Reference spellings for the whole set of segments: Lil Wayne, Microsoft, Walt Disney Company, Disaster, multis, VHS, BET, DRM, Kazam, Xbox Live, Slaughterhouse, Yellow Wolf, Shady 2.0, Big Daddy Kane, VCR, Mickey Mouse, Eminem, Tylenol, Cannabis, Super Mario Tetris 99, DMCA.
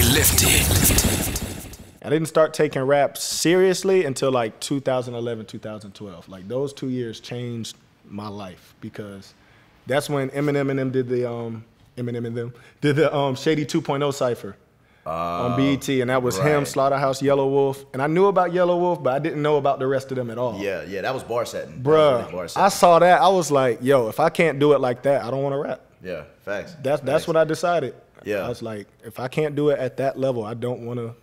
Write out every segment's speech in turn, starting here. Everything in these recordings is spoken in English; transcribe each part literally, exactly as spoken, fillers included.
get lifted. I didn't start taking rap seriously until like two thousand eleven, two thousand twelve. Like those two years changed my life because that's when Eminem and them did the um, Eminem and them did the um, Shady two point oh cipher uh, on B E T, and that was right. him, Slaughterhouse, Yellow Wolf, and I knew about Yellow Wolf, but I didn't know about the rest of them at all. Yeah, yeah, that was bar setting, bruh. Really bar setting. I saw that, I was like, yo, if I can't do it like that, I don't want to rap. Yeah, facts. That's that's facts. What I decided. Yeah, I was like, if I can't do it at that level, I don't want to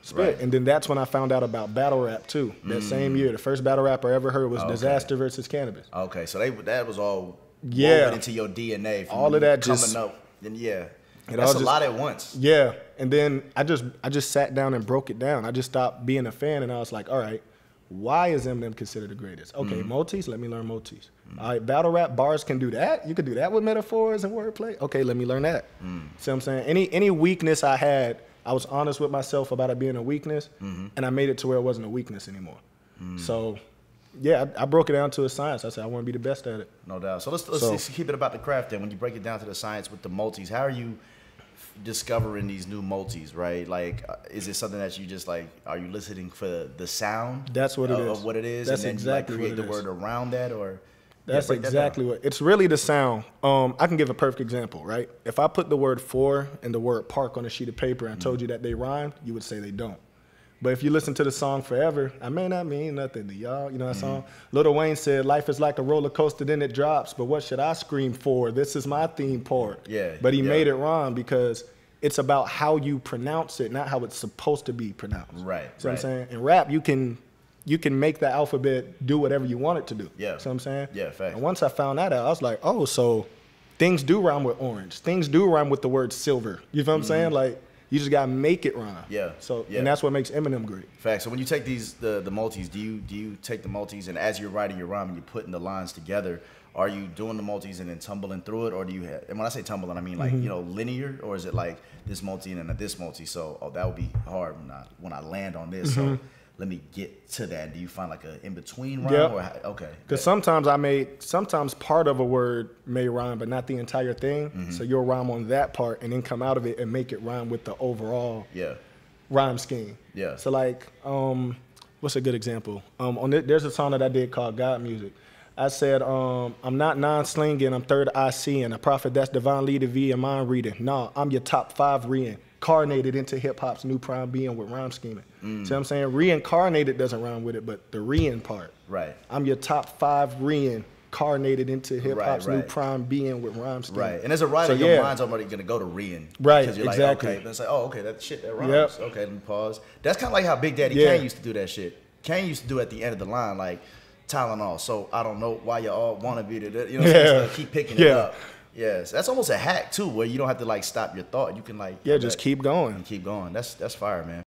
spit. Right. And then that's when I found out about battle rap too. That mm. same year, the first battle rap I ever heard was okay. Disaster versus Cannabis. Okay, so they that was all yeah into your D N A. From all of that coming just up, and yeah, it that's a just, lot at once. Yeah, and then I just I just sat down and broke it down. I just stopped being a fan, and I was like, all right, why is Eminem considered the greatest? Okay, mm. Motis, let me learn Motis. Mm. All right, battle rap bars can do that. You can do that with metaphors and wordplay. Okay, let me learn that. Mm. See what I'm saying? Any any weakness I had, I was honest with myself about it being a weakness, mm-hmm. and I made it to where it wasn't a weakness anymore. Mm. So, yeah, I, I broke it down to a science. I said I want to be the best at it. No doubt. So let's, let's so, keep it about the craft then. When you break it down to the science with the multis, how are you discovering these new multis, right? Like, is it something that you just like, are you listening for the sound? That's what of, it is. Of what it is? That's and then exactly you like create what it the is. Word around that? Or That's yeah, exactly that what, it's really the sound. Um, I can give a perfect example, right? If I put the word for and the word park on a sheet of paper and mm. told you that they rhyme, you would say they don't. But if you listen to the song Forever, I may not mean nothing to y'all. You know that mm. song? Lil Wayne said, life is like a roller coaster, then it drops, but what should I scream for? This is my theme park. Yeah. But he yeah. made it rhyme because it's about how you pronounce it, not how it's supposed to be pronounced. Right. See right. what I'm saying? In rap, you can... you can make the alphabet do whatever you want it to do. Yeah. See what I'm saying? Yeah, fact. And once I found that out, I was like, oh, so things do rhyme with orange. Things do rhyme with the word silver. You feel what I'm mm-hmm. saying? Like, you just got to make it rhyme. Yeah. So, yeah. and that's what makes Eminem great. Fact. So when you take these, the, the multis, do you, do you take the multis and as you're writing your rhyme and you're putting the lines together, are you doing the multis and then tumbling through it, or do you have, and when I say tumbling, I mean like, mm-hmm. you know, linear, or is it like this multi and then this multi? So, oh, that would be hard when I, when I land on this. Mm-hmm. So, let me get to that. Do you find like an in-between rhyme? Yep. Or how, okay. Because sometimes I may, sometimes part of a word may rhyme, but not the entire thing. Mm-hmm. So you'll rhyme on that part and then come out of it and make it rhyme with the overall yeah. rhyme scheme. Yeah. So like, um, what's a good example? Um, on th There's a song that I did called God Music. I said, um, I'm not non-slinging, I'm third eye seeing. A prophet that's divine leader V and mind reading. No, I'm your top five reading. Reincarnated into hip-hop's new prime being with rhyme scheming. Mm. See what I'm saying? Reincarnated doesn't rhyme with it, but the rein part. Right. I'm your top five reincarnated into hip-hop's right, right. new prime being with rhyme scheming. Right. And as a writer, so, your yeah. mind's already going to go to rein. Right, because you're exactly. Like, okay, that's like, oh, okay, that shit, that rhymes. Yep. Okay, let me pause. That's kind of like how Big Daddy yeah. Kane used to do that shit. Kane used to do at the end of the line, like, Tylenol, so I don't know why y'all want to be there. You know what I'm saying? Keep picking yeah. it up. Yes, that's almost a hack too, where you don't have to like stop your thought. You can like yeah, just keep going. And keep going. That's that's fire, man.